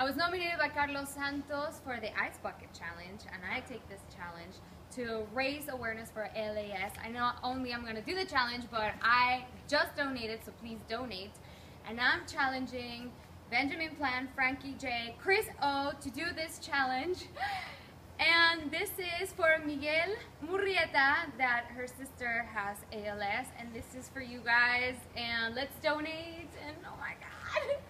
I was nominated by Carlos Santos for the Ice Bucket Challenge, and I take this challenge to raise awareness for ALS. I not only I'm going to do the challenge, but I just donated, so please donate. And I'm challenging Benjamin Plant, Frankie J, Chris Oh to do this challenge. And this is for Miguel Murrieta, that her sister has ALS. And this is for you guys. And let's donate. And oh my God.